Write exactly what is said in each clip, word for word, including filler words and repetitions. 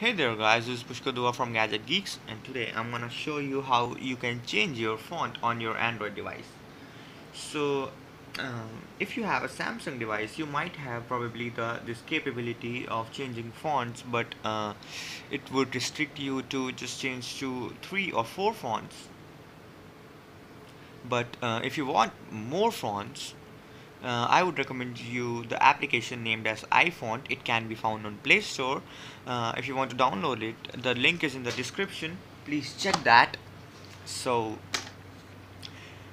Hey there guys, this is Pushkar Dua from Gadget Geeks, and today I'm gonna show you how you can change your font on your Android device. So um, if you have a Samsung device, you might have probably the this capability of changing fonts, but uh, it would restrict you to just change to three or four fonts. But uh, if you want more fonts, Uh, I would recommend you the application named as iFont. It can be found on Play Store. Uh, if you want to download it, the link is in the description. Please check that. So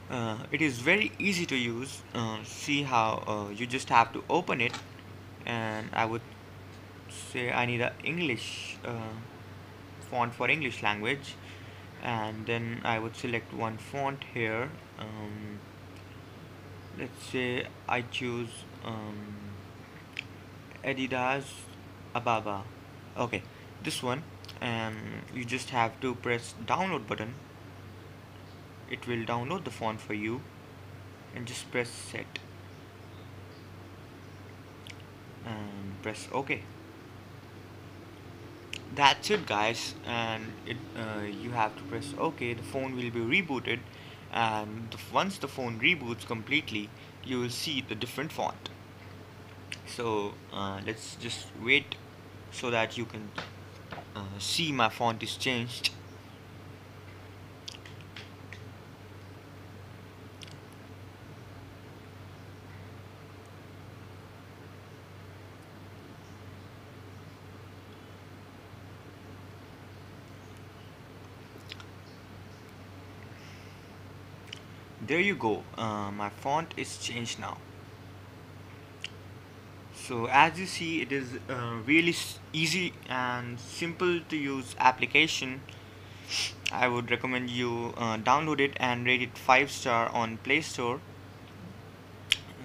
uh, it is very easy to use. Uh, see how uh, you just have to open it, and I would say I need a English uh, font for English language, and then I would select one font here. Um, let's say I choose um, Adidas Ababa, okay, this one, and you just have to press download button. It will download the font for you, and just press set and press OK. That's it guys, and it, uh, you have to press OK. The phone will be rebooted, and the, once the phone reboots completely, you will see the different font. So uh, let's just wait so that you can uh, see my font is changed. There you go, uh, my font is changed now. So as you see, it is uh, really easy and simple to use application. I would recommend you uh, download it and rate it five star on Play Store.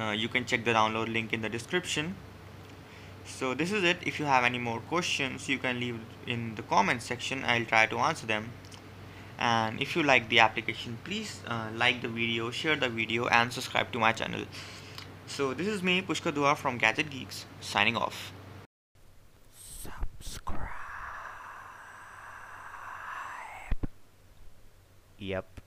Uh, you can check the download link in the description. So this is it. If you have any more questions, you can leave in the comment section. I'll try to answer them. And if you like the application, please uh, like the video, share the video, and subscribe to my channel. So this is me, Pushkar Dua from Gadget Geeks, signing off. Subscribe. Yep.